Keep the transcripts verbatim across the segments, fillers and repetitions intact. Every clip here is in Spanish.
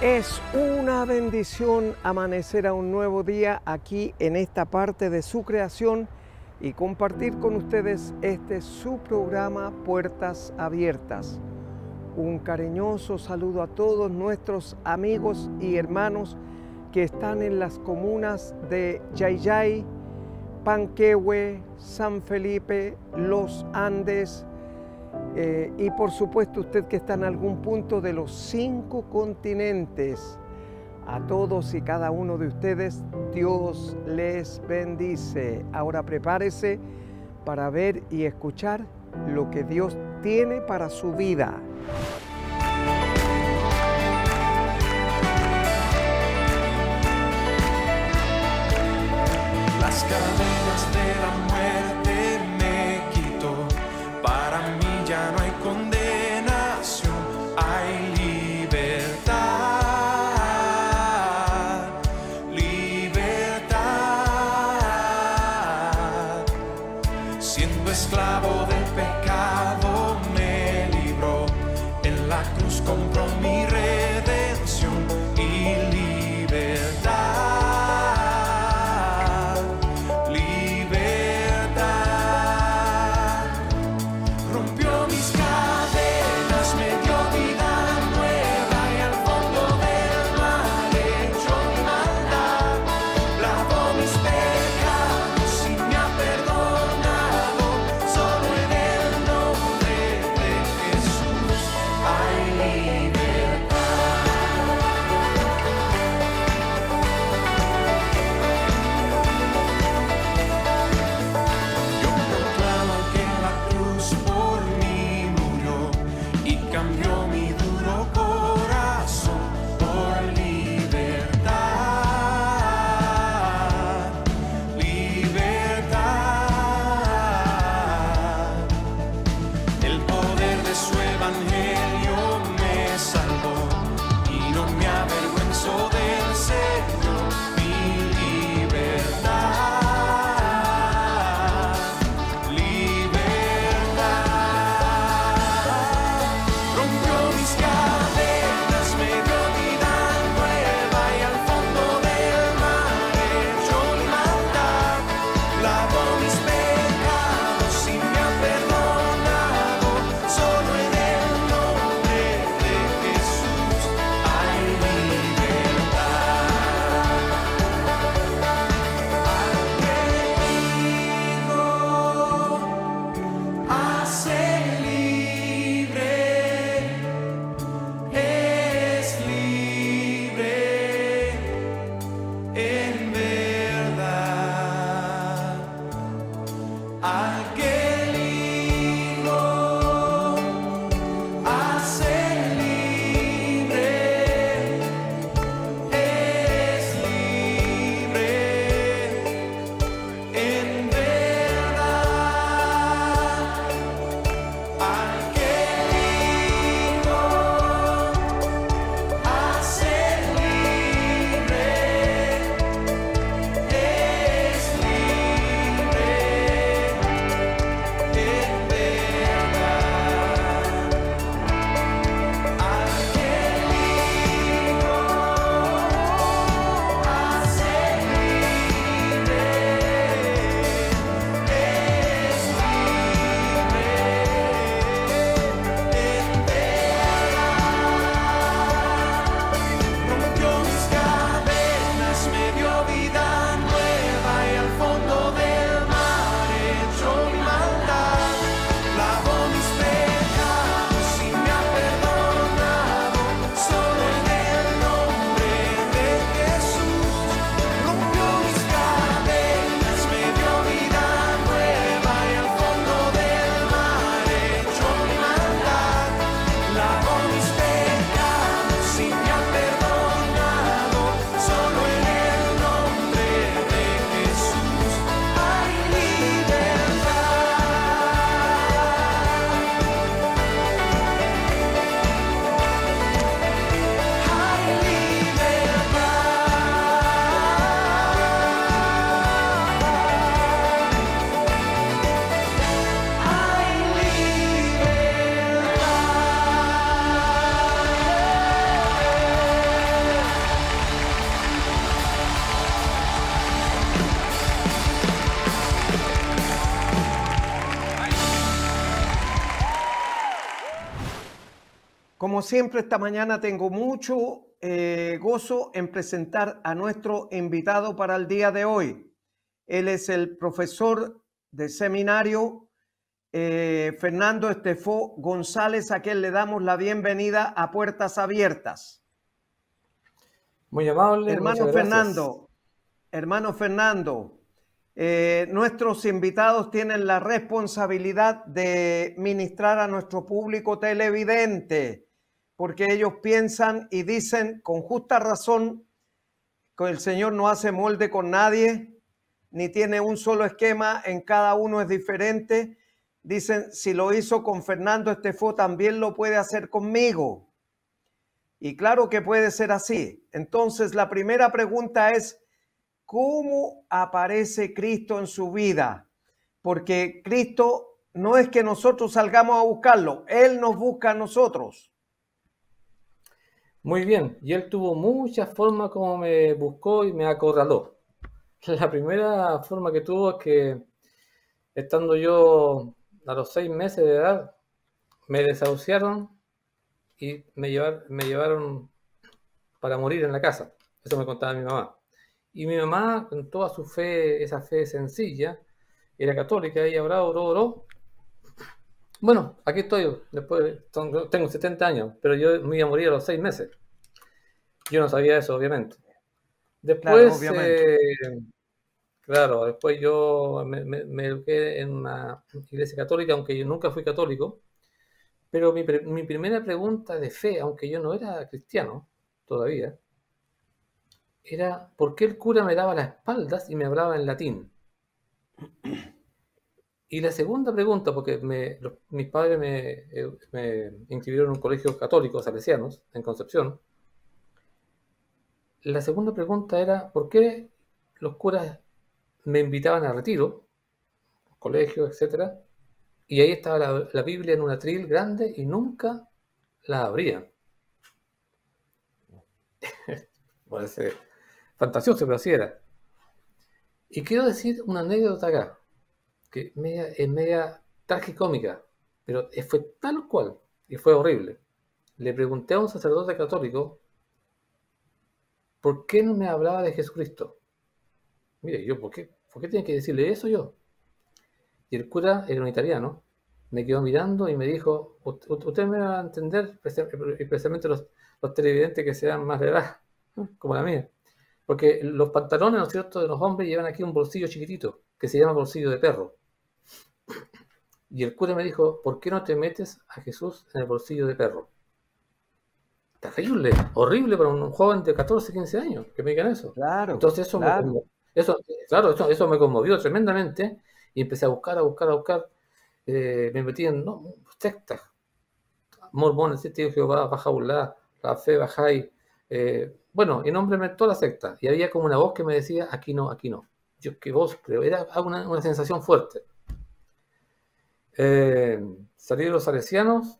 Es una bendición amanecer a un nuevo día aquí en esta parte de su creación y compartir con ustedes este su programa Puertas Abiertas. Un cariñoso saludo a todos nuestros amigos y hermanos que están en las comunas de Yayay, Panquehue, San Felipe, Los Andes, Eh, y por supuesto usted que está en algún punto de los cinco continentes. A todos y cada uno de ustedes, Dios les bendice. Ahora prepárese para ver y escuchar lo que Dios tiene para su vida. Las cadenas de la muerte me quitó para mí. Ya no hay condenación, hay libertad, libertad. Siendo esclavo del pecado me libró, en la cruz compró mi redención y libertad. Como siempre, esta mañana tengo mucho eh, gozo en presentar a nuestro invitado para el día de hoy. Él es el profesor de seminario eh, Fernando Estefo González, a quien le damos la bienvenida a Puertas Abiertas. Muy amable, hermano Fernando. Hermano Fernando, eh, nuestros invitados tienen la responsabilidad de ministrar a nuestro público televidente, porque ellos piensan y dicen con justa razón que el Señor no hace molde con nadie, ni tiene un solo esquema, en cada uno es diferente. Dicen, si lo hizo con Fernando Estefo, también lo puede hacer conmigo. Y claro que puede ser así. Entonces, la primera pregunta es, ¿cómo aparece Cristo en su vida? Porque Cristo no es que nosotros salgamos a buscarlo, Él nos busca a nosotros. Muy bien, y él tuvo muchas formas como me buscó y me acorraló. La primera forma que tuvo es que, estando yo a los seis meses de edad, me desahuciaron y me llevaron, me llevaron para morir en la casa. Eso me contaba mi mamá. Y mi mamá, con toda su fe, esa fe sencilla, era católica, ella oró, oró, oró. Bueno, aquí estoy, después tengo setenta años, pero yo me iba a morir a los seis meses. Yo no sabía eso, obviamente. Después, claro, obviamente. Eh, claro después yo me, me, me eduqué en una iglesia católica, aunque yo nunca fui católico. Pero mi, mi primera pregunta de fe, aunque yo no era cristiano todavía, era ¿por qué el cura me daba las espaldas y me hablaba en latín? Y la segunda pregunta, porque me, los, mis padres me, me inscribieron en un colegio católico, salesianos, en Concepción. La segunda pregunta era, ¿por qué los curas me invitaban a retiro, colegio, etcétera? Y ahí estaba la, la Biblia en un atril grande y nunca la abrían. Parece fantasioso, pero así era. Y quiero decir una anécdota acá, que media, es media tragicómica, pero fue tal cual, y fue horrible. Le pregunté a un sacerdote católico, ¿por qué no me hablaba de Jesucristo? Mire, yo, ¿por qué, ¿por qué tenía que decirle eso yo? Y el cura, era un italiano, me quedó mirando y me dijo, usted me va a entender, especialmente los, los televidentes que sean más de edad, como la mía, porque los pantalones, ¿no es cierto?, de los hombres llevan aquí un bolsillo chiquitito, que se llama bolsillo de perro. Y el cura me dijo, ¿por qué no te metes a Jesús en el bolsillo de perro? Terrible, horrible para un joven de catorce, quince años, que me digan eso. Claro, Entonces eso, claro. Me, eso, claro, eso, eso me conmovió tremendamente y empecé a buscar, a buscar, a buscar. Eh, me metí en no, sectas, mormones, te digo Jehová, baja burlá, la fe, baja y... Eh, bueno, y nómbreme toda la secta. Y había como una voz que me decía, aquí no, aquí no. Yo que vos creo, era una, una sensación fuerte. Eh, salí de los salesianos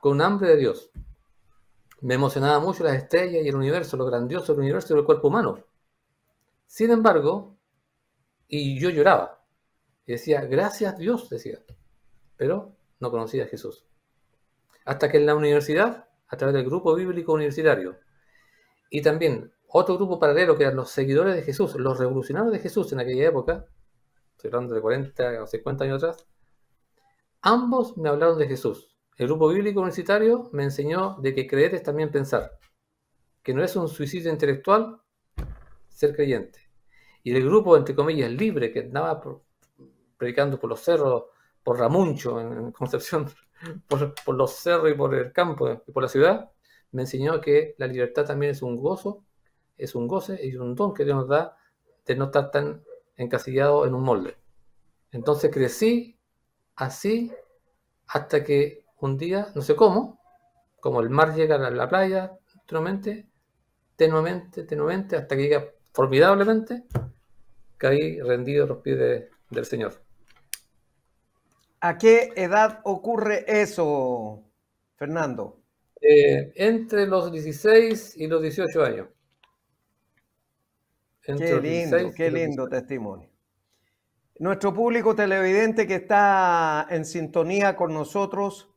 con hambre de Dios. Me emocionaba mucho las estrellas y el universo, lo grandioso del universo y del cuerpo humano. Sin embargo, y yo lloraba. Y decía, gracias Dios, decía. Pero no conocía a Jesús. Hasta que en la universidad, a través del grupo bíblico universitario, y también otro grupo paralelo que eran los seguidores de Jesús, los revolucionarios de Jesús en aquella época, estoy hablando de cuarenta o cincuenta años atrás, ambos me hablaron de Jesús. El grupo bíblico universitario me enseñó de que creer es también pensar, que no es un suicidio intelectual ser creyente. Y el grupo, entre comillas, libre, que andaba por, predicando por los cerros, por Ramuncho, en Concepción, por, por los cerros y por el campo y por la ciudad, me enseñó que la libertad también es un gozo, es un goce y un don que Dios nos da de no estar tan encasillado en un molde. Entonces crecí así hasta que un día, no sé cómo, como el mar llega a la playa, tenuamente, tenuamente, tenuamente, hasta que llega formidablemente, caí rendido a los pies de, del Señor. ¿A qué edad ocurre eso, Fernando? Eh, entre los dieciséis y los dieciocho años. Qué lindo, qué lindo testimonio. Nuestro público televidente que está en sintonía con nosotros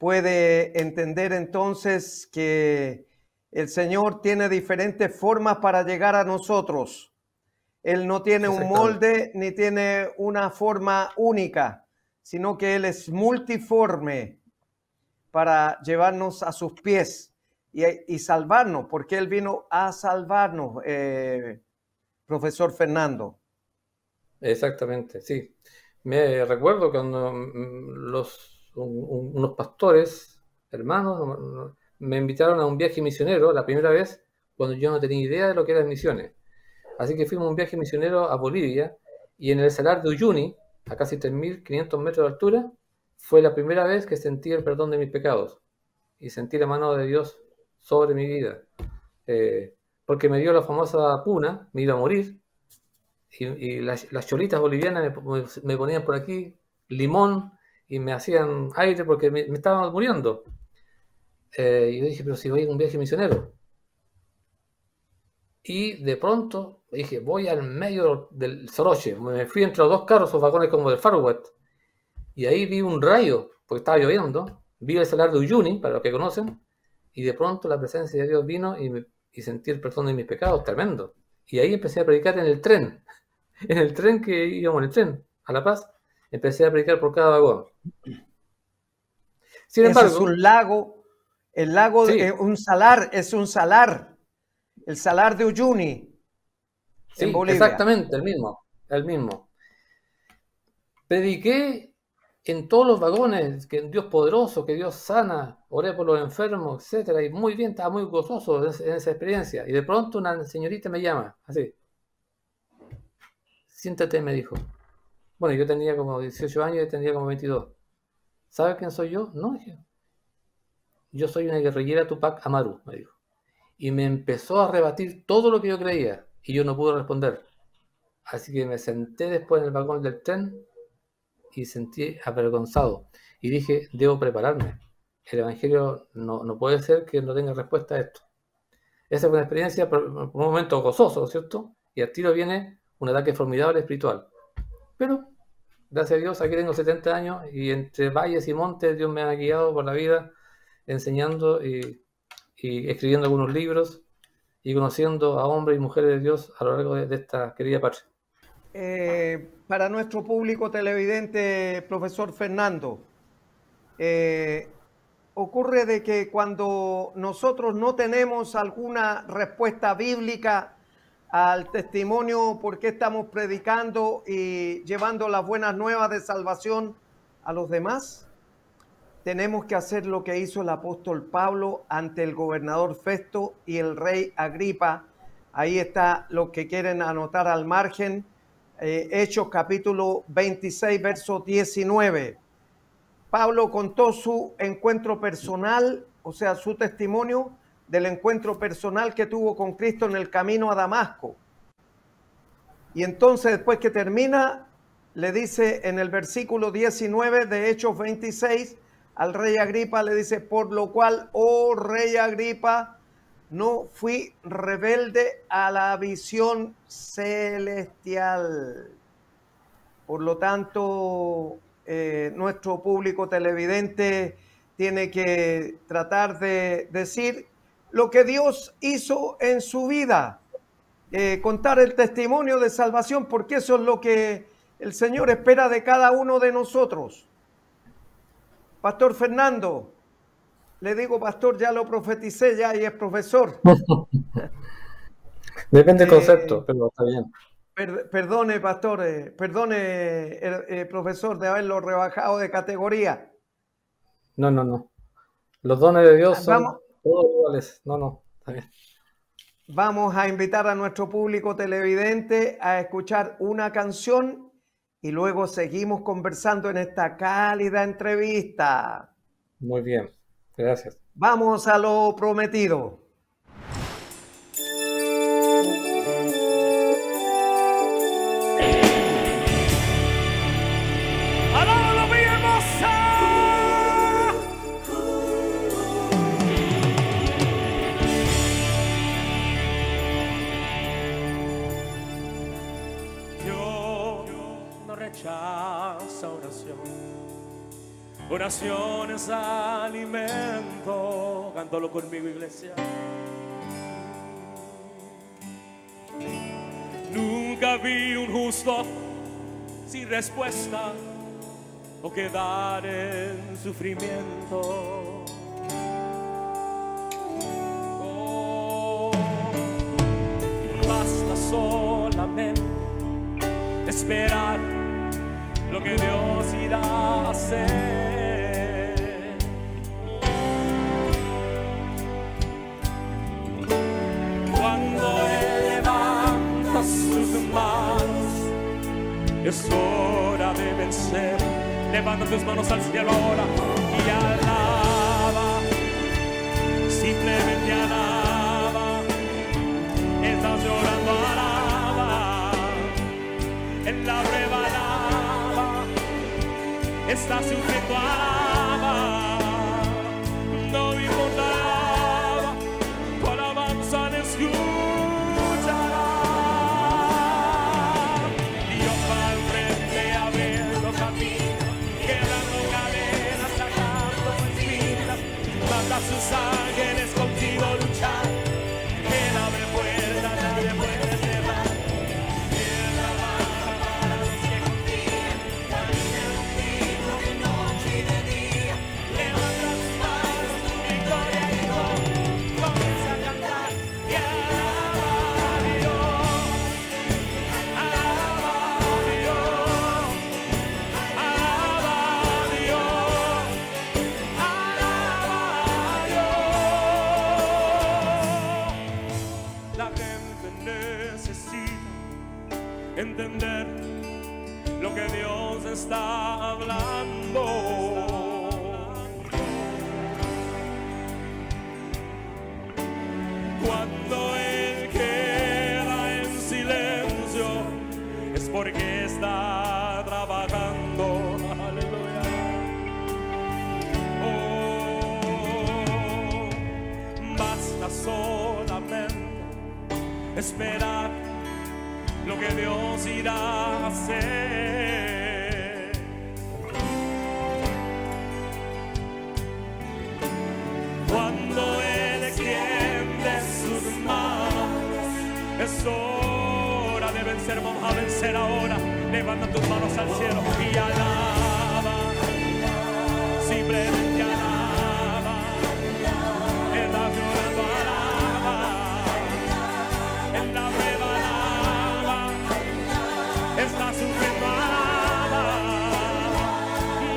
puede entender entonces que el Señor tiene diferentes formas para llegar a nosotros. Él no tiene un molde ni tiene una forma única, sino que Él es multiforme para llevarnos a sus pies y, y salvarnos, porque Él vino a salvarnos, eh, profesor Fernando. Exactamente, sí. Me recuerdo cuando los, un, unos pastores, hermanos, me invitaron a un viaje misionero la primera vez cuando yo no tenía idea de lo que eran misiones. Así que fuimos a un viaje misionero a Bolivia y en el Salar de Uyuni, a casi tres mil quinientos metros de altura, fue la primera vez que sentí el perdón de mis pecados y sentí la mano de Dios sobre mi vida. Eh, porque me dio la famosa puna, me iba a morir, y, y las, las cholitas bolivianas me, me ponían por aquí limón y me hacían aire porque me, me estaban muriendo. Eh, y yo dije, pero si voy a un viaje misionero. Y de pronto dije, voy al medio del soroche. Me fui entre los dos carros, los vagones como del Far West. Y ahí vi un rayo, porque estaba lloviendo. Vi el Salar de Uyuni, para los que conocen. Y de pronto la presencia de Dios vino y, me, y sentí el perdón de mis pecados, tremendo. Y ahí empecé a predicar en el tren. En el tren que íbamos, en el tren, a La Paz. Empecé a predicar por cada vagón. Sin embargo, es un lago... El lago, sí. eh, un salar, es un salar, el Salar de Uyuni, sí, en Bolivia. Exactamente, el mismo, el mismo. Prediqué en todos los vagones, que Dios poderoso, que Dios sana, oré por los enfermos, etcétera. Y muy bien, estaba muy gozoso en, en esa experiencia. Y de pronto una señorita me llama, así. Siéntate, me dijo. Bueno, yo tenía como dieciocho años y tenía como veintidós. ¿Sabes quién soy yo? No, dije. Yo soy una guerrillera Tupac Amaru, me dijo. Y me empezó a rebatir todo lo que yo creía. Y yo no pude responder. Así que me senté después en el vagón del tren y sentí avergonzado. Y dije, debo prepararme. El Evangelio no, no puede ser que no tenga respuesta a esto. Esa fue una experiencia, por un momento gozoso, ¿cierto? Y al tiro viene un ataque formidable espiritual. Pero, gracias a Dios, aquí tengo setenta años y entre valles y montes Dios me ha guiado por la vida, enseñando y, y escribiendo algunos libros y conociendo a hombres y mujeres de Dios a lo largo de, de esta querida patria. Eh, para nuestro público televidente, profesor Fernando, eh, ocurre de que cuando nosotros no tenemos alguna respuesta bíblica al testimonio por qué estamos predicando y llevando las buenas nuevas de salvación a los demás, tenemos que hacer lo que hizo el apóstol Pablo ante el gobernador Festo y el rey Agripa. Ahí está lo que quieren anotar al margen. Eh, Hechos capítulo veintiséis, verso diecinueve. Pablo contó su encuentro personal, o sea, su testimonio del encuentro personal que tuvo con Cristo en el camino a Damasco. Y entonces, después que termina, le dice en el versículo diecinueve de Hechos veintiséis, al rey Agripa le dice, por lo cual, oh rey Agripa, no fui rebelde a la visión celestial. Por lo tanto, eh, nuestro público televidente tiene que tratar de decir lo que Dios hizo en su vida. Eh, contar el testimonio de salvación, porque eso es lo que el Señor espera de cada uno de nosotros. Pastor Fernando, le digo pastor, ya lo profeticé, ya y es profesor. Depende del eh, concepto, pero está bien. Per, perdone, pastor, eh, perdone, eh, eh, profesor, de haberlo rebajado de categoría. No, no, no. Los dones de Dios son ¿Vamos? todos iguales. No, no, está bien. Vamos a invitar a nuestro público televidente a escuchar una canción y luego seguimos conversando en esta cálida entrevista. Muy bien, gracias. Vamos a lo prometido. Oración es alimento. Cántalo conmigo, iglesia. Nunca vi un justo sin respuesta o quedar en sufrimiento. Oh, basta solamente esperar lo que Dios irá a hacer. Cuando Él levanta sus manos, es hora de vencer. Levanta tus manos al cielo ahora y alaba, simplemente alaba. Estás llorando, alaba. En la prueba, alaba. Estás sufriendo, alaba. No importa, tu alabanza le escuchará. Dios va al frente abriendo camino, quebrando cadenas, sacando espinas. Manda a sus ángeles contigo luchar. Él abre puertas, nadie puede cerrar. Entender lo que Dios está hablando. Cuando Él queda en silencio, es porque está trabajando. Aleluya. Oh, basta solamente esperar lo que Dios irá a hacer. Cuando Él extiende sus manos, es hora de vencer. Vamos a vencer ahora. Levanta tus manos al cielo y alaba, simplemente alaba. Estás llorando, alaba. En la prueba, estás sufriendo, alaba.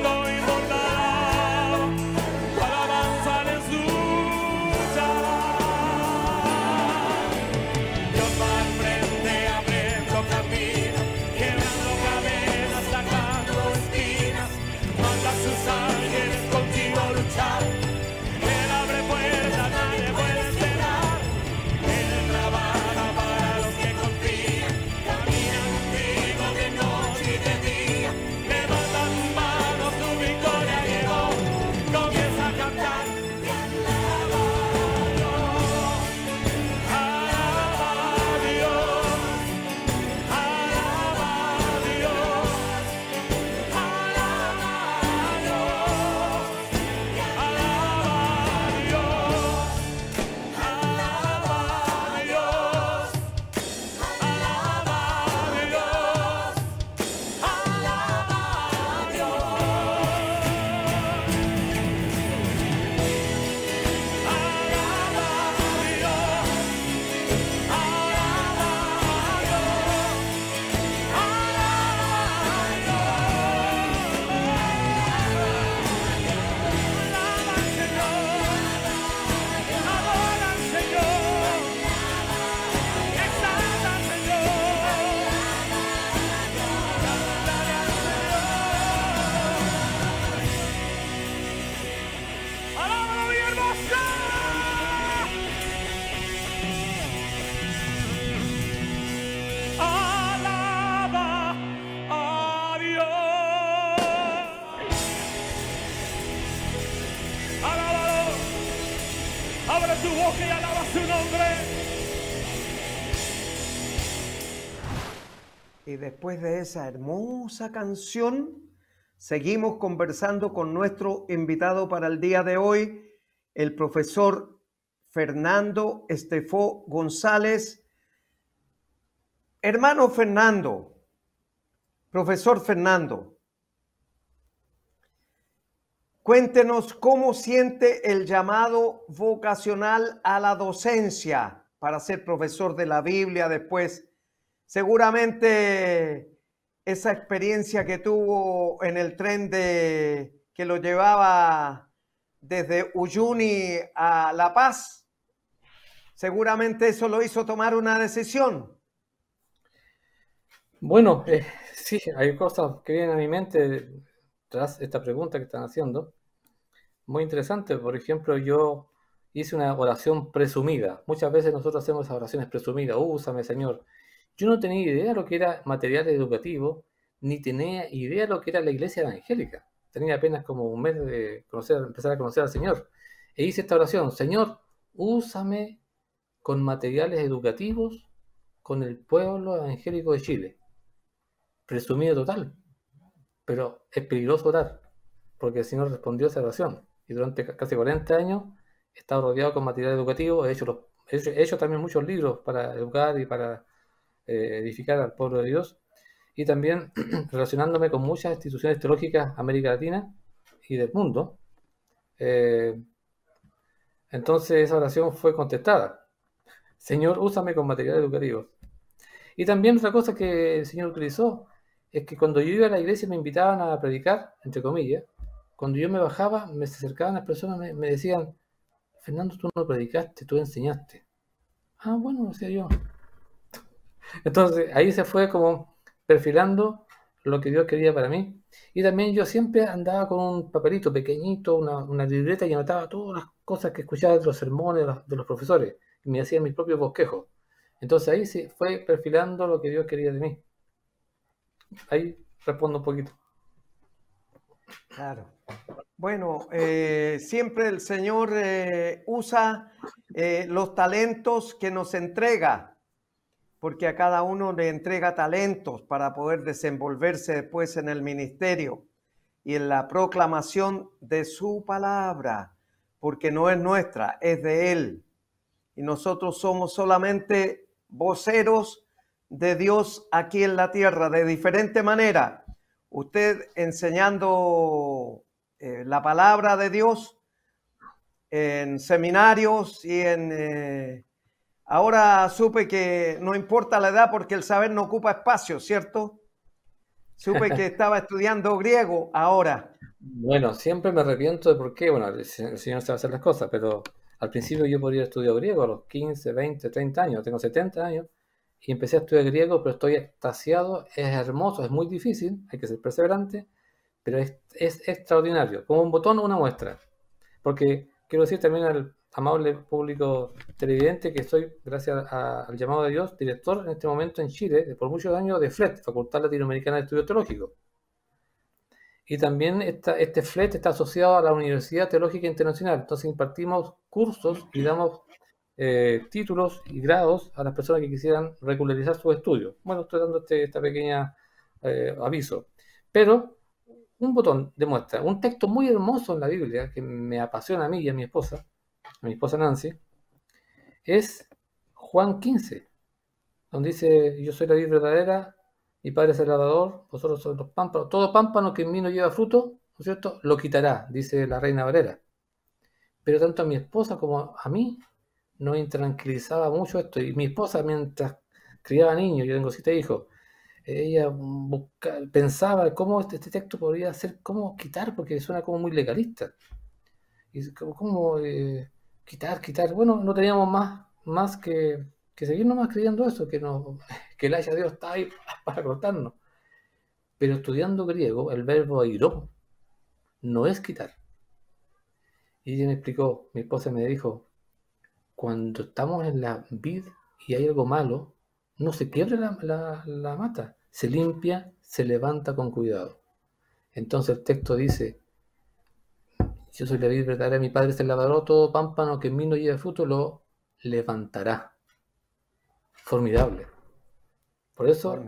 No importa, tu alabanza le escuchará. Dios va al frente abriendo camino, quebrando cadenas, sacando espinas. Manda a sus ángeles contigo a luchar. Él abre puertas, nadie puede cerrar. Él trabaja para los que confían. Después de esa hermosa canción, Seguimos conversando con nuestro invitado para el día de hoy, el profesor Fernando Estefo González. Hermano Fernando, profesor Fernando, cuéntenos cómo siente el llamado vocacional a la docencia para ser profesor de la Biblia después. Seguramente esa experiencia que tuvo en el tren de, que lo llevaba desde Uyuni a La Paz, seguramente eso lo hizo tomar una decisión. Bueno, eh, sí, hay cosas que vienen a mi mente tras esta pregunta que están haciendo. Muy interesante. Por ejemplo, yo hice una oración presumida. Muchas veces nosotros hacemos esas oraciones presumidas. Úsame, Señor. Yo no tenía idea de lo que era material educativo, ni tenía idea de lo que era la iglesia evangélica. Tenía apenas como un mes de conocer, empezar a conocer al Señor. E hice esta oración: Señor, úsame con materiales educativos con el pueblo evangélico de Chile. Presumido total. Pero es peligroso orar, porque el Señor respondió a esa oración. Y durante casi cuarenta años he estado rodeado con material educativo. He hecho, los, he hecho, he hecho también muchos libros para educar y para Eh, edificar al pueblo de Dios, y también relacionándome con muchas instituciones teológicas de América Latina y del mundo. Eh, entonces esa oración fue contestada: Señor, úsame con material educativo. Y también otra cosa que el Señor utilizó es que cuando yo iba a la iglesia me invitaban a predicar, entre comillas. Cuando yo me bajaba, me acercaban las personas, me, me decían: Fernando, tú no predicaste, tú enseñaste. Ah, bueno, decía yo. Entonces ahí se fue como perfilando lo que Dios quería para mí. Y también yo siempre andaba con un papelito pequeñito, una, una libreta, y anotaba todas las cosas que escuchaba de los sermones de los, de los profesores. Y me hacía mis propios bosquejos. Entonces ahí se fue perfilando lo que Dios quería de mí. Ahí respondo un poquito. Claro. Bueno, eh, siempre el Señor eh, usa eh, los talentos que nos entrega, porque a cada uno le entrega talentos para poder desenvolverse después en el ministerio y en la proclamación de su palabra, porque no es nuestra, es de Él. Y nosotros somos solamente voceros de Dios aquí en la tierra, de diferente manera. Usted enseñando eh, la palabra de Dios en seminarios y en... Eh, Ahora supe que no importa la edad porque el saber no ocupa espacio, ¿cierto? Supe que estaba estudiando griego ahora. Bueno, siempre me arrepiento de por qué. Bueno, el Señor sabe hacer las cosas, pero al principio yo podría estudiar griego a los quince, veinte, treinta años. Tengo setenta años y empecé a estudiar griego, pero estoy extasiado. Es hermoso, es muy difícil, hay que ser perseverante, pero es, es extraordinario. Como un botón o una muestra. Porque quiero decir también al amable público televidente que soy, gracias a, al llamado de Dios, director en este momento en Chile, por muchos años, de F L E T, Facultad Latinoamericana de Estudios Teológicos. Y también esta, este F L E T está asociado a la Universidad Teológica Internacional. Entonces impartimos cursos y damos eh, títulos y grados a las personas que quisieran regularizar sus estudios. Bueno, estoy dando este, esta pequeña eh, aviso. Pero un botón de muestra, un texto muy hermoso en la Biblia, que me apasiona a mí y a mi esposa, a mi esposa Nancy, es Juan quince, donde dice: yo soy la vid verdadera, mi padre es el labrador, vosotros sois los pámpanos, todo pámpano que en mí no lleva fruto, ¿no es cierto?, lo quitará, dice la Reina Valera. Pero tanto a mi esposa como a mí nos intranquilizaba mucho esto, y mi esposa, mientras criaba niños, yo tengo siete hijos, ella buscaba, pensaba cómo este, este texto podría ser, cómo quitar, porque suena como muy legalista, y como, como eh, quitar, quitar. Bueno, no teníamos más, más que, que seguir nomás creyendo eso, que, no, que el haya de Dios está ahí para cortarnos. Pero estudiando griego, el verbo airó no es quitar. Y ella me explicó, mi esposa me dijo: cuando estamos en la vid y hay algo malo, no se quiebra la, la, la mata, se limpia, se levanta con cuidado. Entonces el texto dice: yo soy la vid verdadera, mi padre es el labrador, todo pámpano que en mí no lleva fruto lo levantará. Formidable. Por eso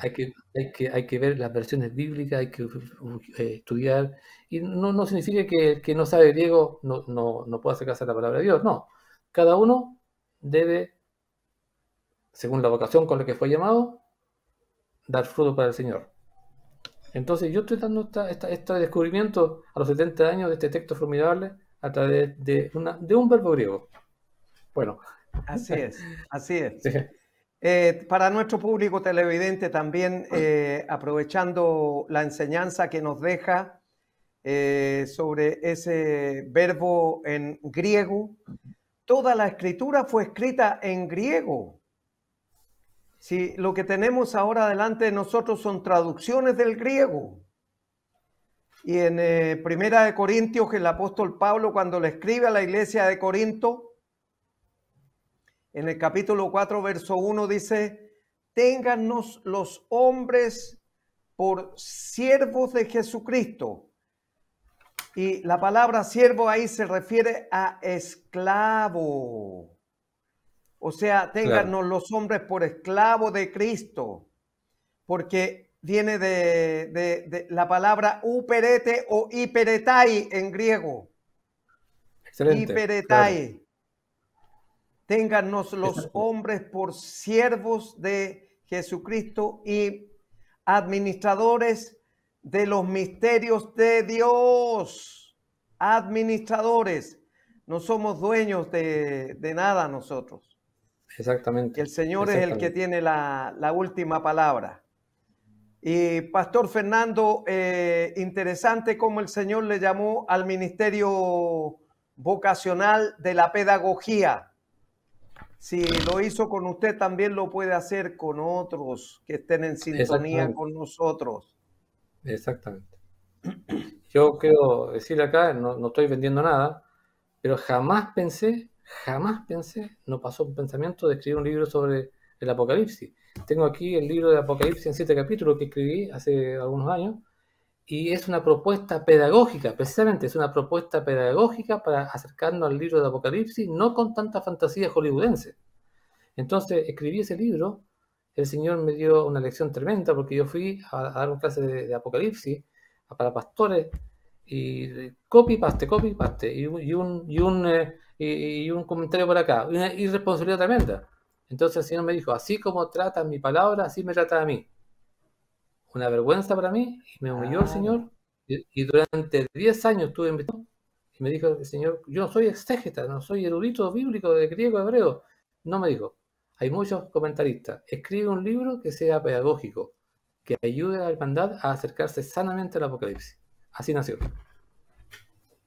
hay que, hay, que, hay que ver las versiones bíblicas, hay que eh, estudiar. Y no, no significa que el que no sabe griego no, no, no pueda acercarse a la palabra de Dios. No, cada uno debe, según la vocación con la que fue llamado, dar fruto para el Señor. Entonces yo estoy dando esta, esta, este descubrimiento a los setenta años de este texto formidable a través de, una, de un verbo griego. Bueno. Así es, así es. Sí. Eh, para nuestro público televidente también, eh, aprovechando la enseñanza que nos deja eh, sobre ese verbo en griego, toda la escritura fue escrita en griego. Si lo que tenemos ahora delante de nosotros son traducciones del griego. Y en eh, Primera de Corintios, que el apóstol Pablo, cuando le escribe a la iglesia de Corinto, en el capítulo cuatro, verso uno dice, téngannos los hombres por siervos de Jesucristo. Y la palabra siervo ahí se refiere a esclavo. O sea, téngannos claro. los hombres por esclavo de Cristo. Porque viene de, de, de la palabra uperete o hiperetai en griego. Excelente. Hiperetai. Claro. Téngannos los hombres por siervos de Jesucristo y administradores de los misterios de Dios. Administradores. No somos dueños de, de nada nosotros. Exactamente. El Señor es el que tiene la, la última palabra. Y Pastor Fernando, eh, interesante cómo el Señor le llamó al ministerio vocacional de la pedagogía. Si lo hizo con usted, también lo puede hacer con otros que estén en sintonía con nosotros. Exactamente. Yo quiero decir acá, no, no estoy vendiendo nada, pero jamás pensé, jamás pensé, no pasó un pensamiento de escribir un libro sobre el Apocalipsis. Tengo aquí el libro de Apocalipsis en siete capítulos que escribí hace algunos años, y es una propuesta pedagógica, precisamente es una propuesta pedagógica para acercarnos al libro de Apocalipsis, no con tanta fantasía hollywoodense. Entonces escribí ese libro, el Señor me dio una lección tremenda porque yo fui a, a dar una clase de, de Apocalipsis para pastores y copy paste, copy paste y, y, un, y, un, eh, y, y un comentario por acá, una irresponsabilidad tremenda. Entonces el Señor me dijo, así como tratan mi palabra, así me trata a mí. Una vergüenza para mí, y me humilló ah. el Señor, y, y durante diez años estuve invitado, y me dijo el Señor, yo no soy exégeta, no soy erudito bíblico de griego, hebreo, no me dijo, hay muchos comentaristas, escribe un libro que sea pedagógico, que ayude a la hermandad a acercarse sanamente al Apocalipsis. Así nació.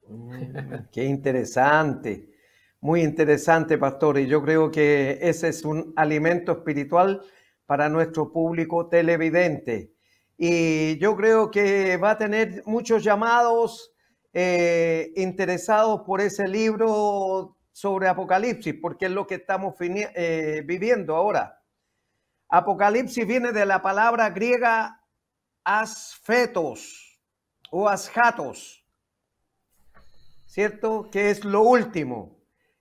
Mm, qué interesante, muy interesante, pastor, y yo creo que ese es un alimento espiritual para nuestro público televidente. Y yo creo que va a tener muchos llamados eh, interesados por ese libro sobre Apocalipsis, porque es lo que estamos eh, viviendo ahora. Apocalipsis viene de la palabra griega asfetos o asjatos, ¿cierto? Que es lo último.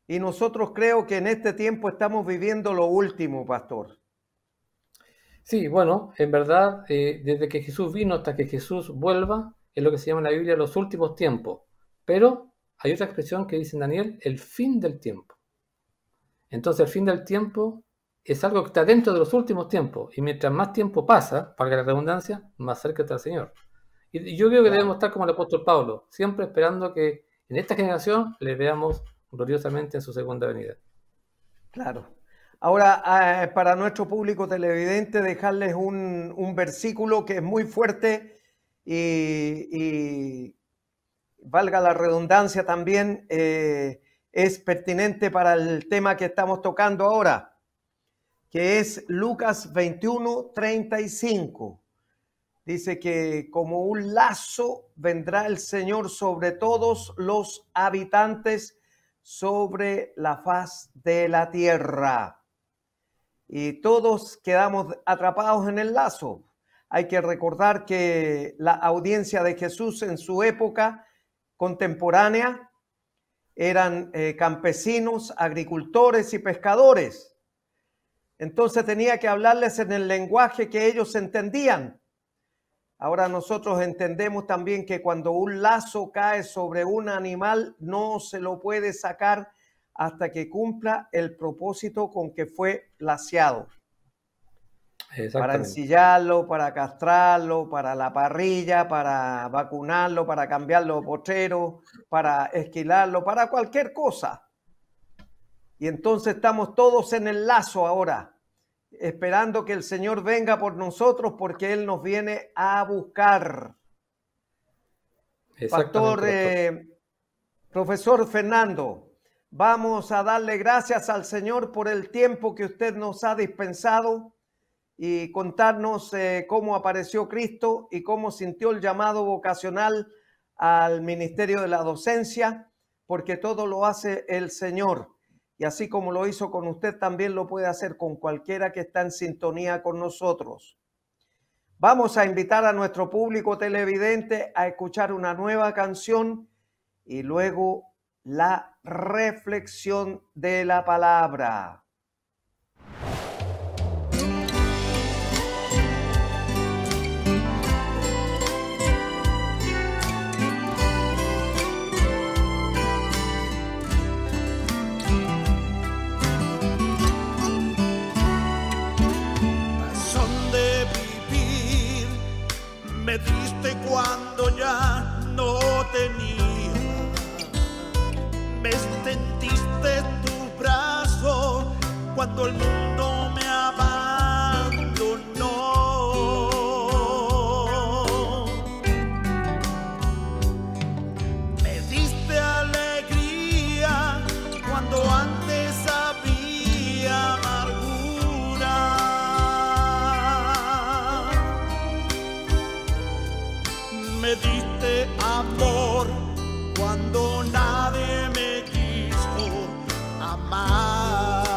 Y nosotros creo que en este tiempo estamos viviendo lo último, pastor. Sí, bueno, en verdad, eh, desde que Jesús vino hasta que Jesús vuelva, es lo que se llama en la Biblia los últimos tiempos. Pero hay otra expresión que dice en Daniel, el fin del tiempo. Entonces el fin del tiempo es algo que está dentro de los últimos tiempos. Y mientras más tiempo pasa, para la redundancia, más cerca está el Señor. Y, y yo creo que debemos estar como el apóstol Pablo, siempre esperando que en esta generación le veamos gloriosamente en su segunda venida. Claro. Ahora, eh, para nuestro público televidente, dejarles un, un versículo que es muy fuerte y, y valga la redundancia también, eh, es pertinente para el tema que estamos tocando ahora, que es Lucas veintiuno, treinta y cinco. Dice que como un lazo vendrá el Señor sobre todos los habitantes sobre la faz de la tierra. Y todos quedamos atrapados en el lazo. Hay que recordar que la audiencia de Jesús en su época contemporánea eran eh, campesinos, agricultores y pescadores. Entonces tenía que hablarles en el lenguaje que ellos entendían. Ahora nosotros entendemos también que cuando un lazo cae sobre un animal, no se lo puede sacar hasta que cumpla el propósito con que fue laciado. Para ensillarlo, para castrarlo, para la parrilla, para vacunarlo, para cambiarlo de potrero, para esquilarlo, para cualquier cosa. Y entonces estamos todos en el lazo ahora, esperando que el Señor venga por nosotros porque Él nos viene a buscar. Pastor, eh, profesor Fernando, vamos a darle gracias al Señor por el tiempo que usted nos ha dispensado y contarnos eh, cómo apareció Cristo y cómo sintió el llamado vocacional al ministerio de la docencia, porque todo lo hace el Señor. Y así como lo hizo con usted, también lo puede hacer con cualquiera que está en sintonía con nosotros. Vamos a invitar a nuestro público televidente a escuchar una nueva canción y luego la reflexión de la palabra. Me diste cuando ya no tenía, me extendiste tu brazo cuando el mundo me abandonó. Me diste alegría cuando antes había amargura. Me diste amor cuando nadie me quiso amar.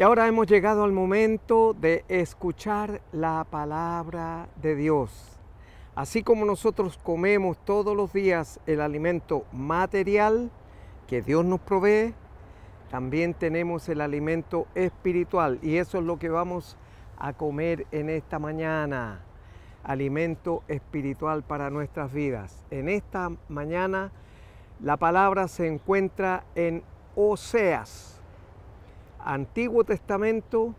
Y ahora hemos llegado al momento de escuchar la palabra de Dios. Así como nosotros comemos todos los días el alimento material que Dios nos provee, también tenemos el alimento espiritual, y eso es lo que vamos a comer en esta mañana. Alimento espiritual para nuestras vidas. En esta mañana la palabra se encuentra en Oseas, Antiguo Testamento,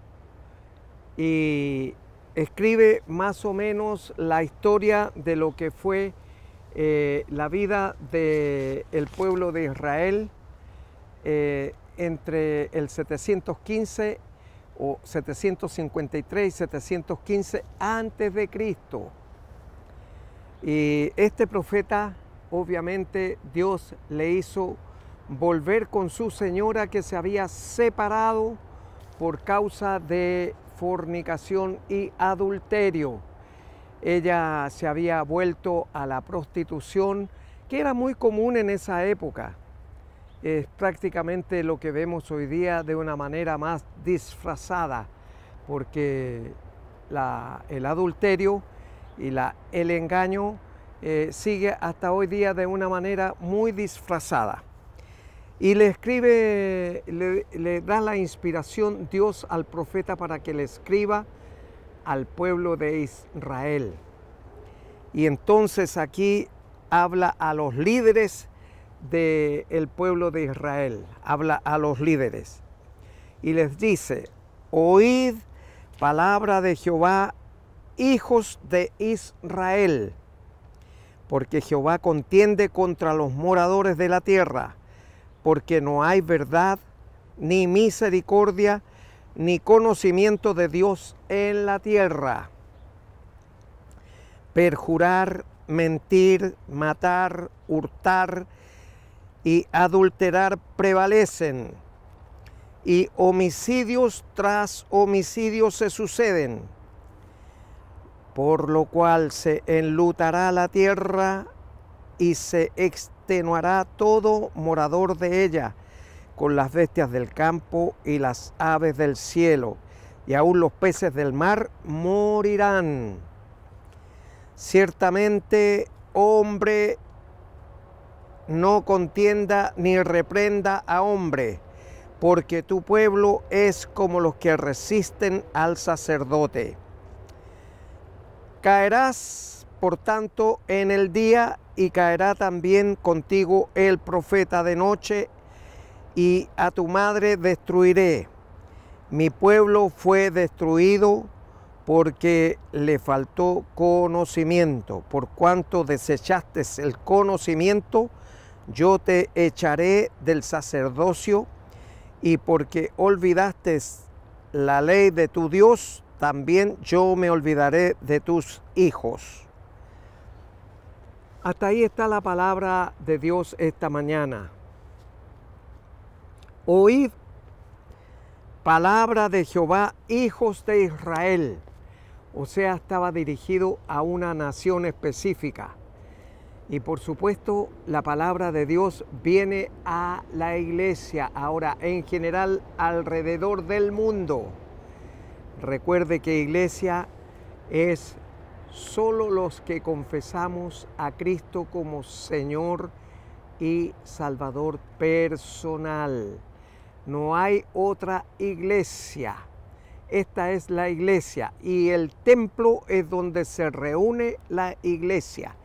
y escribe más o menos la historia de lo que fue eh, la vida del pueblo de Israel eh, entre el setecientos quince o setecientos cincuenta y tres y setecientos quince antes de Cristo. Y este profeta, obviamente, Dios le hizo volver con su señora que se había separado por causa de fornicación y adulterio. Ella se había vuelto a la prostitución, que era muy común en esa época. Es prácticamente lo que vemos hoy día de una manera más disfrazada, porque la, el adulterio y la, el engaño eh, sigue hasta hoy día de una manera muy disfrazada. Y le escribe, le, le da la inspiración Dios al profeta para que le escriba al pueblo de Israel. Y entonces aquí habla a los líderes del pueblo de Israel, habla a los líderes y les dice: oíd palabra de Jehová, hijos de Israel, porque Jehová contiende contra los moradores de la tierra, porque no hay verdad, ni misericordia, ni conocimiento de Dios en la tierra. Perjurar, mentir, matar, hurtar y adulterar prevalecen, y homicidios tras homicidios se suceden, por lo cual se enlutará la tierra y se extenuará todo morador de ella con las bestias del campo y las aves del cielo, y aún los peces del mar morirán. Ciertamente hombre no contienda ni reprenda a hombre, porque tu pueblo es como los que resisten al sacerdote. Caerás, por tanto, en el día, y caerá también contigo el profeta de noche, y a tu madre destruiré. Mi pueblo fue destruido porque le faltó conocimiento. Por cuanto desechaste el conocimiento, yo te echaré del sacerdocio, y porque olvidaste la ley de tu Dios, también yo me olvidaré de tus hijos. Hasta ahí está la palabra de Dios esta mañana. Oíd palabra de Jehová, hijos de Israel. O sea, estaba dirigido a una nación específica. Y por supuesto, la palabra de Dios viene a la iglesia ahora en general alrededor del mundo. Recuerde que iglesia es solo los que confesamos a Cristo como Señor y Salvador personal. No hay otra iglesia. Esta es la iglesia, y el templo es donde se reúne la iglesia.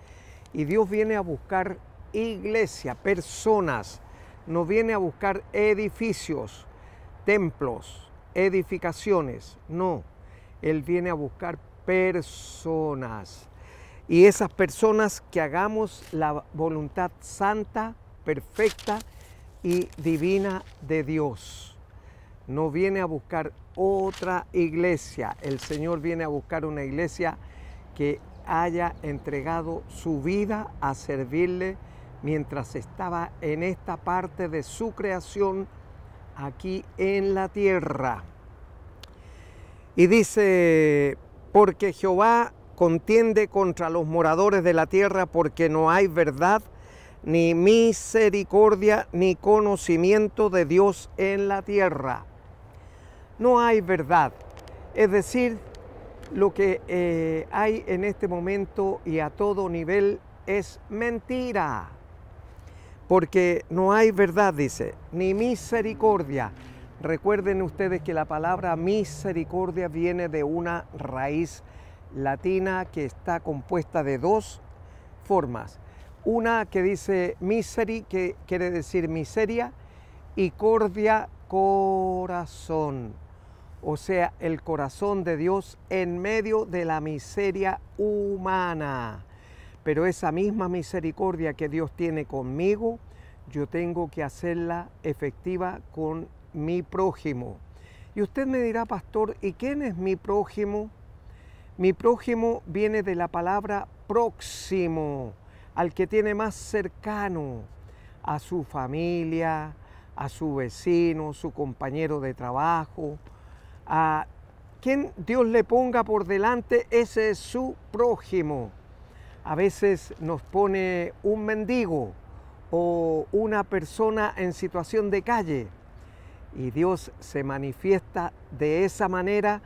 Y Dios viene a buscar iglesia, personas, no viene a buscar edificios, templos, edificaciones, no. Él viene a buscar personas, y esas personas que hagamos la voluntad santa, perfecta y divina de Dios. No viene a buscar otra iglesia. El Señor viene a buscar una iglesia que haya entregado su vida a servirle mientras estaba en esta parte de su creación aquí en la tierra. Y dice: porque Jehová contiende contra los moradores de la tierra, porque no hay verdad, ni misericordia, ni conocimiento de Dios en la tierra. no hay verdad. Es decir, lo que eh, hay en este momento y a todo nivel es mentira. Porque no hay verdad, dice, ni misericordia. Recuerden ustedes que la palabra misericordia viene de una raíz latina que está compuesta de dos formas. Una que dice miseri, que quiere decir miseria, y cordia, corazón. O sea, el corazón de Dios en medio de la miseria humana. Pero esa misma misericordia que Dios tiene conmigo, yo tengo que hacerla efectiva con mi prójimo. Y usted me dirá, pastor, ¿y quién es mi prójimo? Mi prójimo viene de la palabra próximo, al que tiene más cercano, a su familia, a su vecino, su compañero de trabajo. A quien Dios le ponga por delante, ese es su prójimo. A veces nos pone un mendigo o una persona en situación de calle, y Dios se manifiesta de esa manera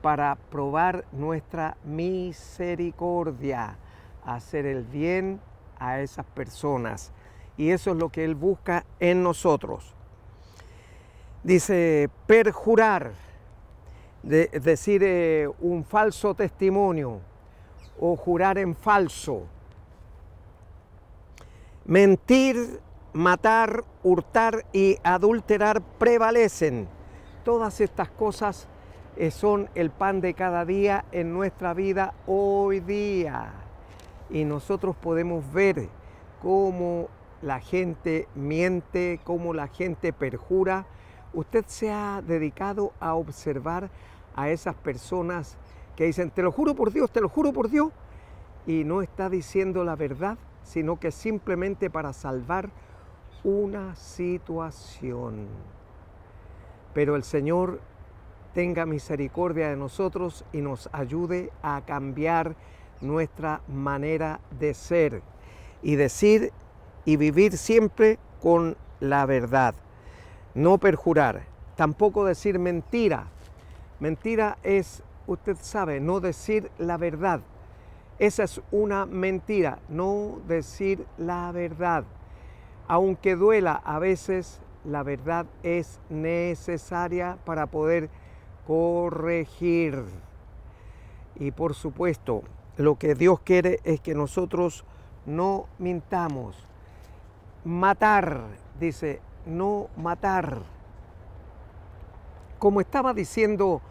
para probar nuestra misericordia, hacer el bien a esas personas. Y eso es lo que Él busca en nosotros. Dice, perjurar, de, es decir, eh, un falso testimonio, o jurar en falso, mentir, matar, hurtar y adulterar prevalecen. Todas estas cosas son el pan de cada día en nuestra vida hoy día, y nosotros podemos ver cómo la gente miente, cómo la gente perjura. Usted se ha dedicado a observar a esas personas que dicen, te lo juro por Dios, te lo juro por Dios, y no está diciendo la verdad, sino que simplemente para salvar una situación. Pero el Señor tenga misericordia de nosotros y nos ayude a cambiar nuestra manera de ser y decir y vivir siempre con la verdad. No perjurar, tampoco decir mentira. Mentira es, usted sabe, no decir la verdad. Esa es una mentira, no decir la verdad. Aunque duela a veces, la verdad es necesaria para poder corregir. Y por supuesto, lo que Dios quiere es que nosotros no mintamos. Matar, dice, no matar. Como estaba diciendo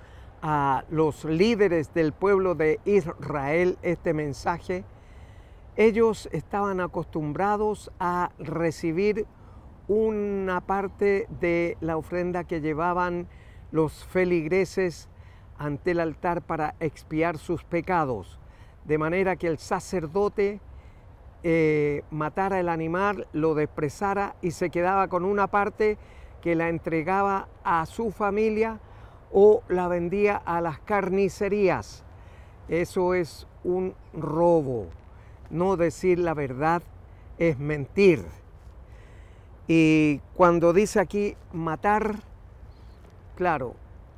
a los líderes del pueblo de Israel este mensaje, ellos estaban acostumbrados a recibir una parte de la ofrenda que llevaban los feligreses ante el altar para expiar sus pecados, de manera que el sacerdote eh, matara el animal, lo desprezara y se quedaba con una parte que la entregaba a su familia o la vendía a las carnicerías. Eso es un robo. No decir la verdad es mentir. Y cuando dice aquí matar, claro,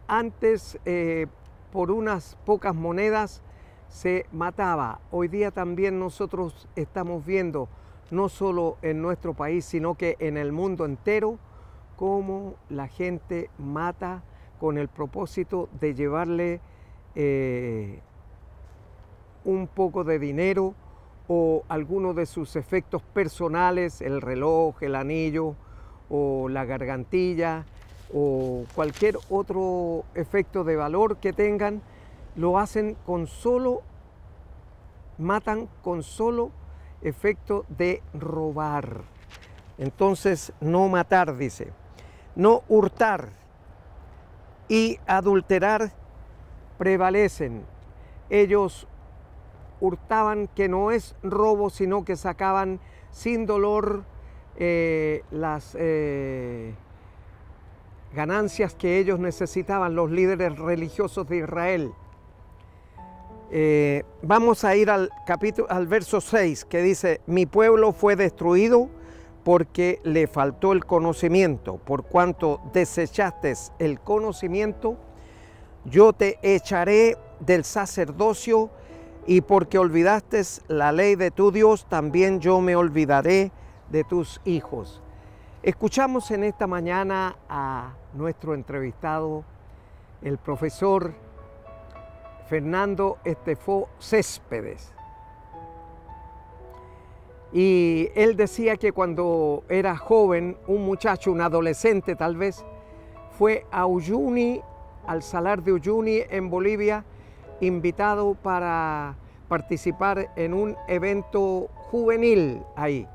antes eh, por unas pocas monedas se mataba. Hoy día también nosotros estamos viendo, no solo en nuestro país, sino que en el mundo entero, cómo la gente mata con el propósito de llevarle eh, un poco de dinero o alguno de sus efectos personales, el reloj, el anillo o la gargantilla o cualquier otro efecto de valor que tengan. Lo hacen con solo, matan con solo efecto de robar. Entonces, no matar, dice. No hurtar y adulterar prevalecen. Ellos hurtaban, que no es robo, sino que sacaban sin dolor eh, las eh, ganancias que ellos necesitaban, los líderes religiosos de Israel. Eh, vamos a ir al capítulo, al verso seis, que dice, mi pueblo fue destruido porque le faltó el conocimiento. Por cuanto desechaste el conocimiento, yo te echaré del sacerdocio, y porque olvidaste la ley de tu Dios, también yo me olvidaré de tus hijos. Escuchamos en esta mañana a nuestro entrevistado, el profesor Fernando Estefo Céspedes. Y él decía que cuando era joven, un muchacho, un adolescente tal vez, fue a Uyuni, al Salar de Uyuni en Bolivia, invitado para participar en un evento juvenil ahí.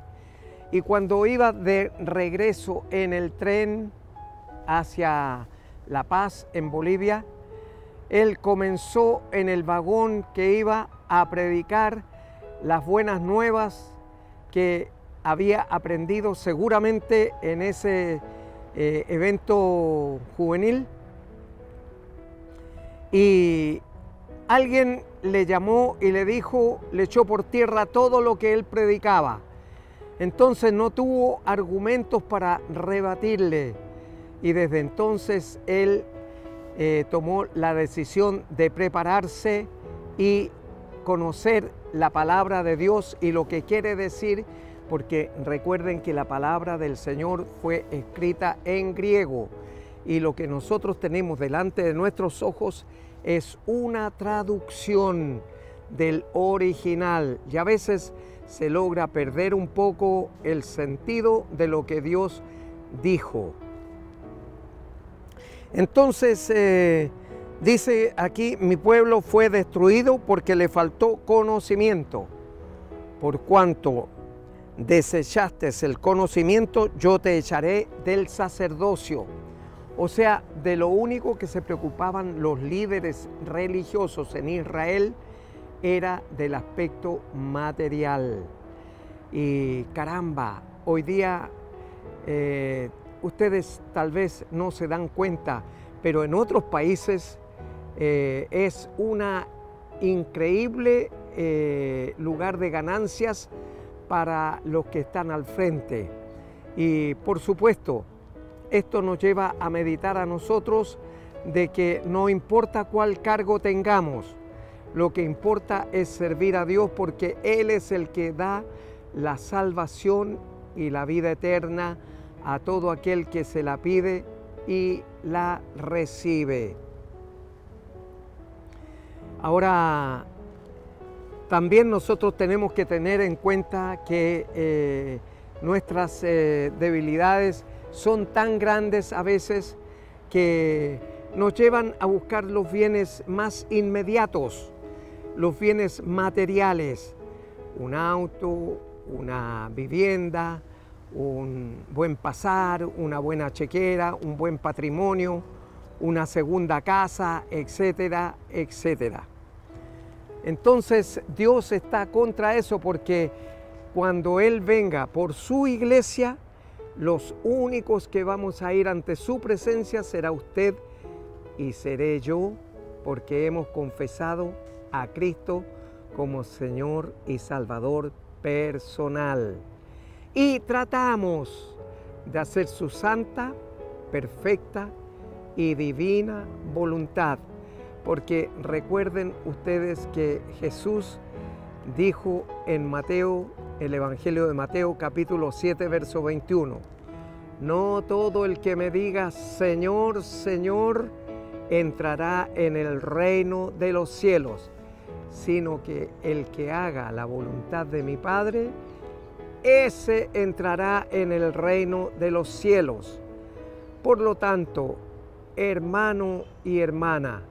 Y cuando iba de regreso en el tren hacia La Paz, en Bolivia, él comenzó en el vagón que iba a predicar las buenas nuevas que había aprendido seguramente en ese eh, evento juvenil. Y alguien le llamó y le dijo, le echó por tierra todo lo que él predicaba. Entonces no tuvo argumentos para rebatirle. Y desde entonces él eh, tomó la decisión de prepararse y conocer la palabra de Dios y lo que quiere decir, porque recuerden que la palabra del Señor fue escrita en griego y lo que nosotros tenemos delante de nuestros ojos es una traducción del original, y a veces se logra perder un poco el sentido de lo que Dios dijo. Entonces, eh, dice aquí, mi pueblo fue destruido porque le faltó conocimiento. Por cuanto desechaste el conocimiento, yo te echaré del sacerdocio. O sea, de lo único que se preocupaban los líderes religiosos en Israel era del aspecto material. Y caramba, hoy día eh, ustedes tal vez no se dan cuenta, pero en otros países Eh, es una increíble eh, lugar de ganancias para los que están al frente. Y por supuesto, esto nos lleva a meditar a nosotros de que no importa cuál cargo tengamos, lo que importa es servir a Dios, porque Él es el que da la salvación y la vida eterna a todo aquel que se la pide y la recibe. Ahora, también nosotros tenemos que tener en cuenta que eh, nuestras eh, debilidades son tan grandes a veces que nos llevan a buscar los bienes más inmediatos, los bienes materiales, un auto, una vivienda, un buen pasar, una buena chequera, un buen patrimonio, una segunda casa, etcétera, etcétera. Entonces Dios está contra eso, porque cuando Él venga por su iglesia, los únicos que vamos a ir ante su presencia será usted y seré yo, porque hemos confesado a Cristo como Señor y Salvador personal. Y tratamos de hacer su santa, perfecta y divina voluntad. Porque recuerden ustedes que Jesús dijo en Mateo, el Evangelio de Mateo, capítulo siete, verso veintiuno, no todo el que me diga Señor, Señor, entrará en el reino de los cielos, sino que el que haga la voluntad de mi Padre, ese entrará en el reino de los cielos. Por lo tanto, hermano y hermana,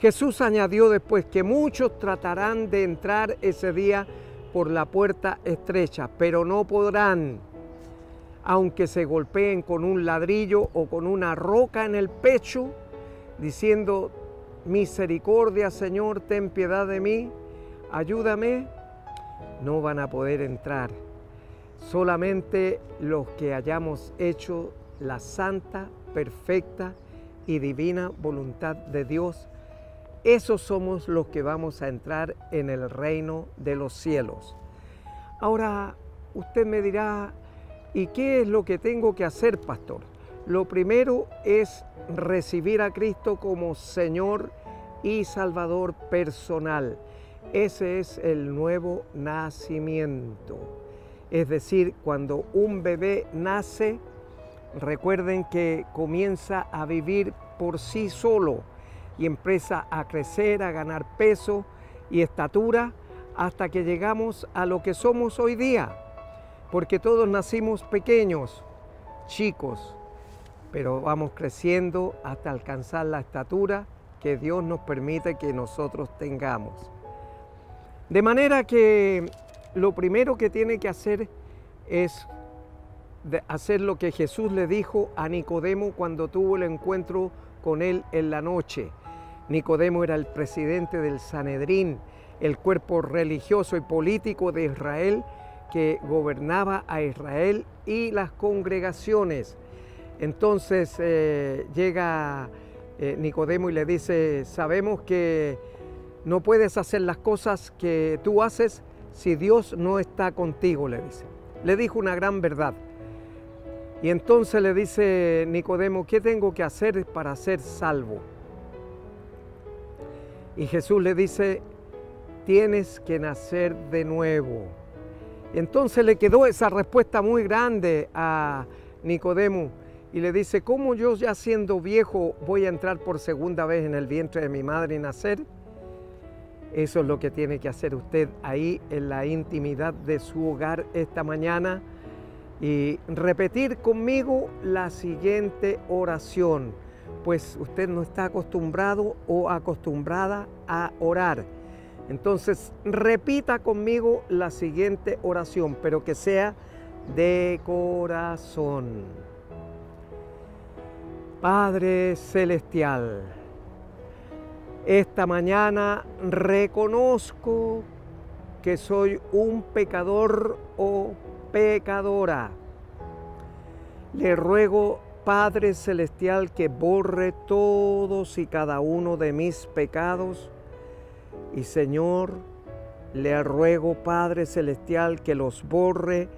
Jesús añadió después que muchos tratarán de entrar ese día por la puerta estrecha, pero no podrán, aunque se golpeen con un ladrillo o con una roca en el pecho, diciendo, misericordia, Señor, ten piedad de mí, ayúdame, no van a poder entrar. Solamente los que hayamos hecho la santa, perfecta y divina voluntad de Dios, esos somos los que vamos a entrar en el reino de los cielos. Ahora, usted me dirá, ¿y qué es lo que tengo que hacer, pastor? Lo primero es recibir a Cristo como Señor y Salvador personal. Ese es el nuevo nacimiento. Es decir, cuando un bebé nace, recuerden que comienza a vivir por sí solo y empieza a crecer, a ganar peso y estatura hasta que llegamos a lo que somos hoy día. Porque todos nacimos pequeños, chicos, pero vamos creciendo hasta alcanzar la estatura que Dios nos permite que nosotros tengamos. De manera que lo primero que tiene que hacer es hacer lo que Jesús le dijo a Nicodemo cuando tuvo el encuentro con él en la noche. Nicodemo era el presidente del Sanedrín, el cuerpo religioso y político de Israel que gobernaba a Israel y las congregaciones. Entonces eh, llega eh, Nicodemo y le dice, sabemos que no puedes hacer las cosas que tú haces si Dios no está contigo, le dice. Le dijo una gran verdad. Y entonces le dice Nicodemo, ¿qué tengo que hacer para ser salvo? Y Jesús le dice, tienes que nacer de nuevo. Entonces le quedó esa respuesta muy grande a Nicodemo. Y le dice, ¿cómo yo ya siendo viejo voy a entrar por segunda vez en el vientre de mi madre y nacer? Eso es lo que tiene que hacer usted ahí en la intimidad de su hogar esta mañana y repetir conmigo la siguiente oración, pues usted no está acostumbrado o acostumbrada a orar. Entonces repita conmigo la siguiente oración, pero que sea de corazón. Padre Celestial, esta mañana reconozco que soy un pecador o pecadora. Le ruego, Padre Celestial, que borre todos y cada uno de mis pecados. Y Señor, le ruego, Padre Celestial, que los borre,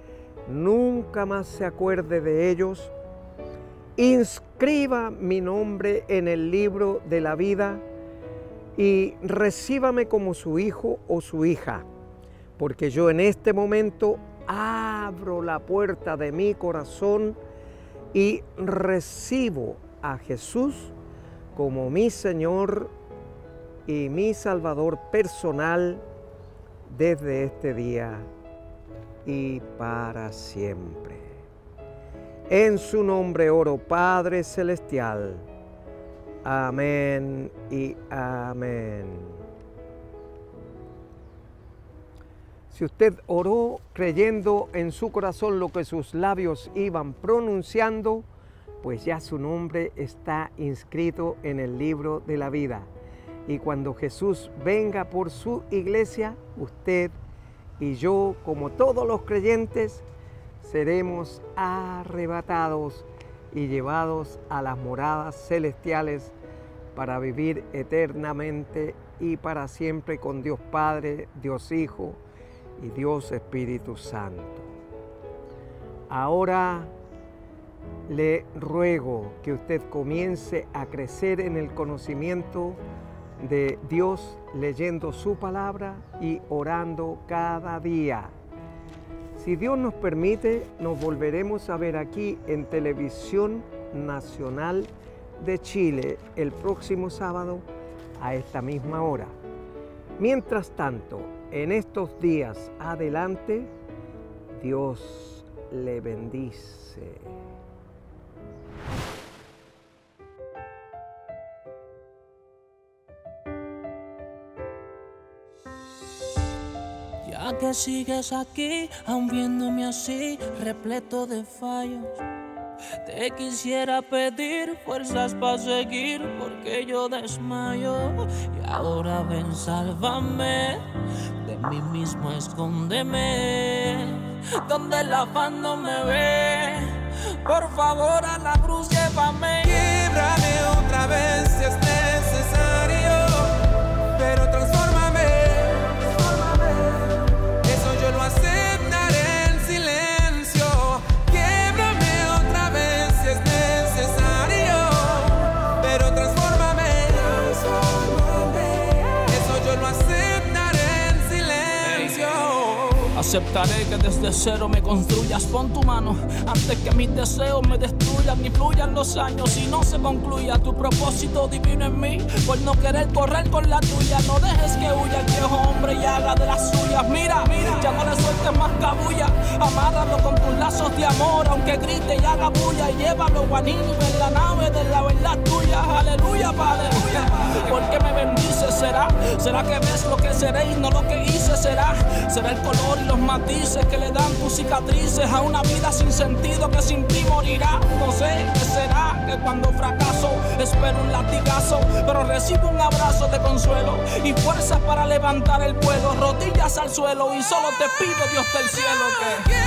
nunca más se acuerde de ellos. Inscriba mi nombre en el libro de la vida y recíbame como su hijo o su hija, porque yo en este momento abro la puerta de mi corazón y recibo a Jesús como mi Señor y mi Salvador personal desde este día y para siempre. En su nombre oro, Padre Celestial. Amén y amén. Si usted oró creyendo en su corazón lo que sus labios iban pronunciando, pues ya su nombre está inscrito en el libro de la vida. Y cuando Jesús venga por su iglesia, usted y yo, como todos los creyentes, seremos arrebatados y llevados a las moradas celestiales para vivir eternamente y para siempre con Dios Padre, Dios Hijo y Dios Espíritu Santo. Ahora le ruego que usted comience a crecer en el conocimiento de Dios, leyendo su palabra y orando cada día. Si Dios nos permite, nos volveremos a ver aquí en Televisión Nacional de Chile el próximo sábado a esta misma hora. Mientras tanto, en estos días adelante, Dios le bendice. Ya que sigues aquí, aun viéndome así, repleto de fallos, te quisiera pedir fuerzas para seguir, porque yo desmayo. Y ahora ven, sálvame, de mí mismo escóndeme, donde el afán no me ve. Por favor, a la cruz llévame. Líbrame otra vez si es necesario, pero transforma. Aceptar el silencio, quiebrame otra vez si es necesario. Aceptaré que desde cero me construyas. Pon tu mano antes que mis deseos me destruyan y fluyan los años y no se concluya tu propósito divino en mí. Por no querer correr con la tuya, no dejes que huya el viejo hombre y haga de las suyas. Mira, mira, ya no le sueltes más cabulla, amárralo con tus lazos de amor, aunque grite y haga bulla, y llévalo guanín en la nave de la verdad tuya. Aleluya, Padre, porque me bendices. Será, será que ves lo que seré y no lo que hice. Será, será el color y los matices que le dan tus cicatrices a una vida sin sentido que sin ti morirá. No sé qué será, que cuando fracaso espero un latigazo, pero recibo un abrazo de consuelo y fuerzas para levantar el vuelo, rodillas al suelo y solo te pido, Dios del cielo, que...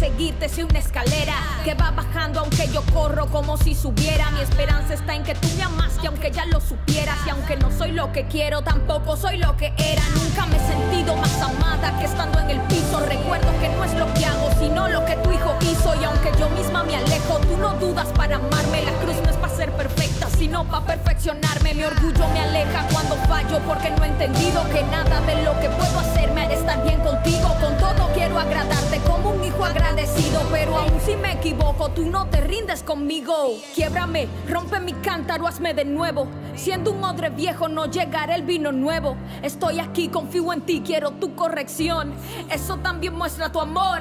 Seguirte soy una escalera que va bajando aunque yo corro como si subiera. Mi esperanza está en que tú me amaste aunque ya lo supieras, y aunque no soy lo que quiero, tampoco soy lo que era. Nunca me he sentido más amada que estando en el piso. Recuerdo que no es lo que hago sino lo que tu hijo hizo, y aunque yo misma me alejo, tú no dudas para amarme. La cruz no es para ser perfecta sino para perfeccionarme. Mi orgullo me aleja cuando fallo porque no he entendido que nada de lo que puedo hacer me hará estar bien contigo. Con todo quiero agradarte como un hijo agradable, pero aún si me equivoco, tú no te rindes conmigo. Quiébrame, rompe mi cántaro, hazme de nuevo. Siendo un odre viejo no llegará el vino nuevo. Estoy aquí, confío en ti, quiero tu corrección. Eso también muestra tu amor.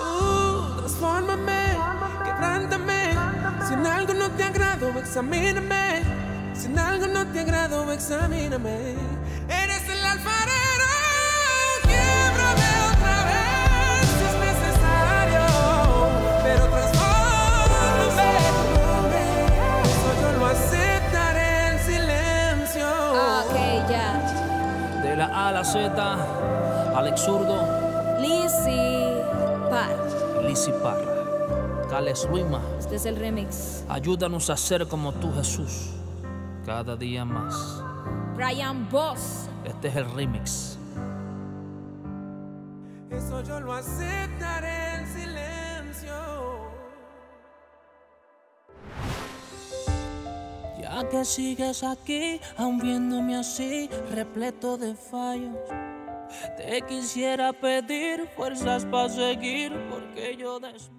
uh, Transfórmame, quebrántame. Si en algo no te agrado, examíname. Si en algo no te agrado, examíname. Eres el alfarero. De la A a la Z, Alex Zurdo, Lizzy Park, Lizzy Park, Cales Ruima. Este es el remix. Ayúdanos a ser como tú, Jesús, cada día más. Brian Boss. Este es el remix. Eso yo lo aceptaré en silencio. Ya que sigues aquí, aun viéndome así, repleto de fallos, te quisiera pedir fuerzas para seguir, porque yo desmayo.